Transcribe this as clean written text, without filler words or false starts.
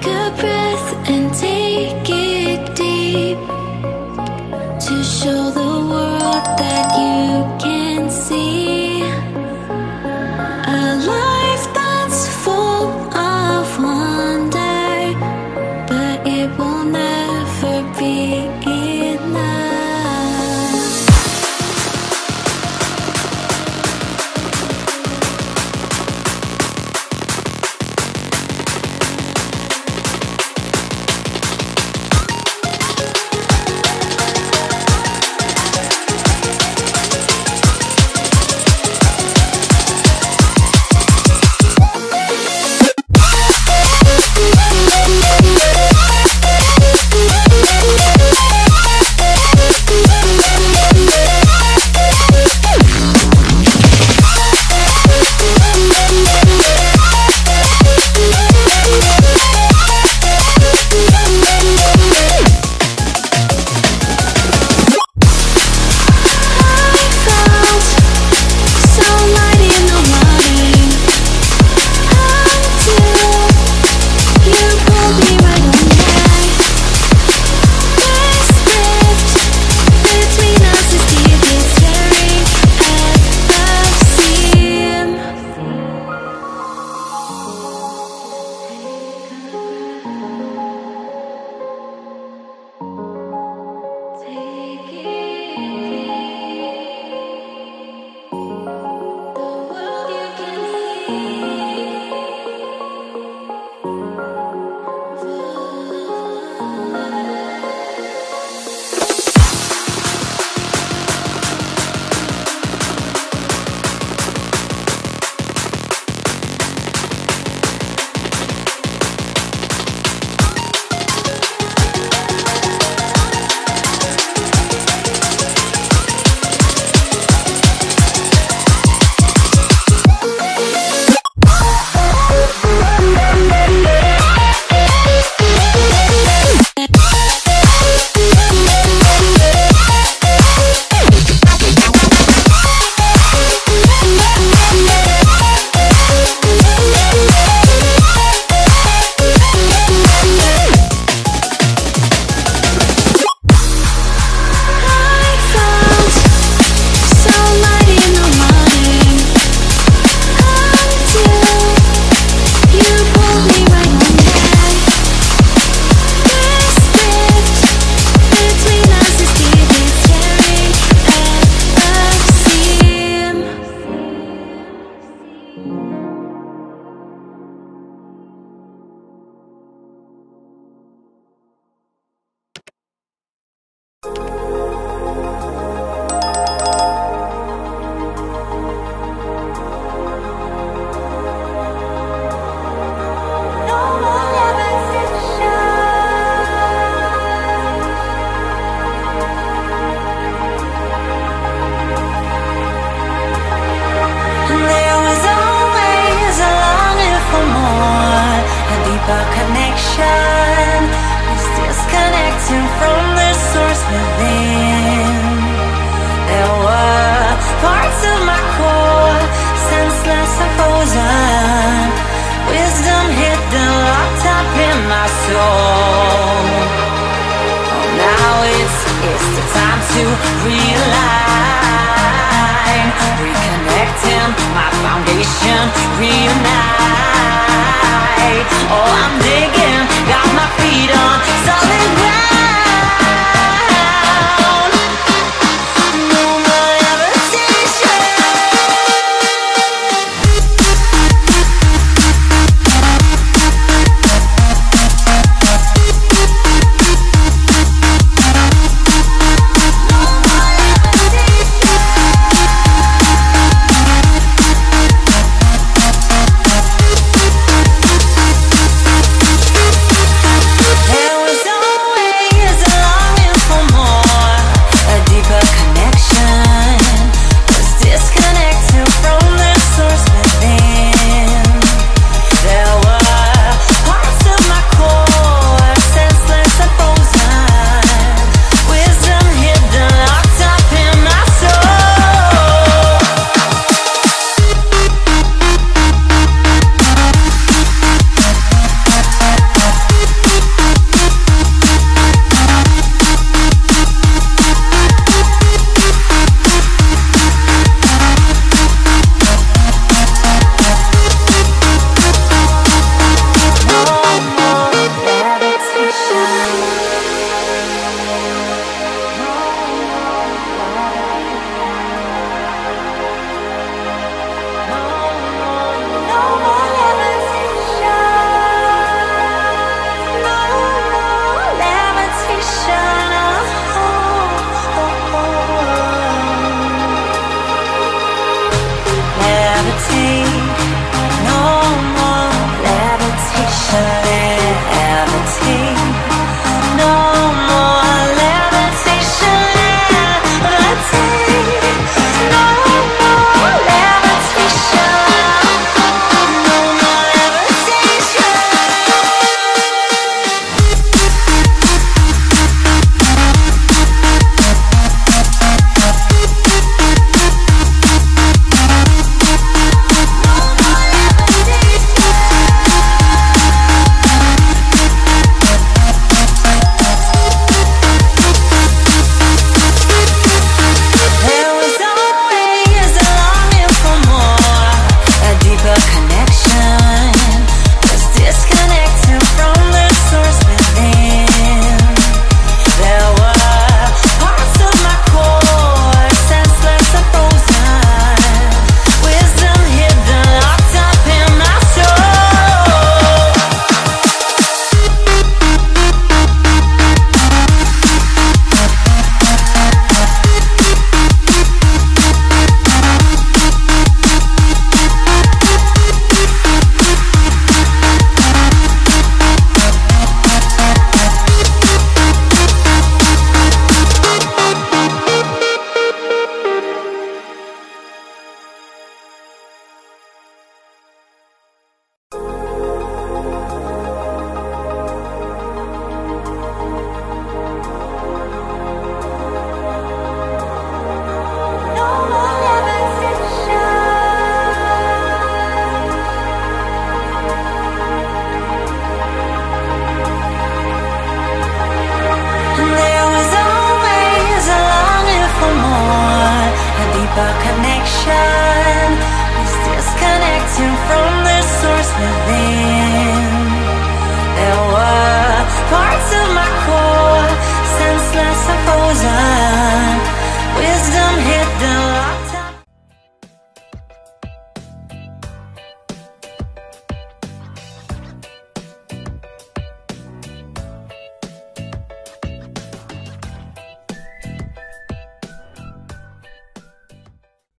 Take a breath and take it deep, to show the world that you can see a life that's full of wonder, but it will never be enough. There was always have a connection. We're still connecting from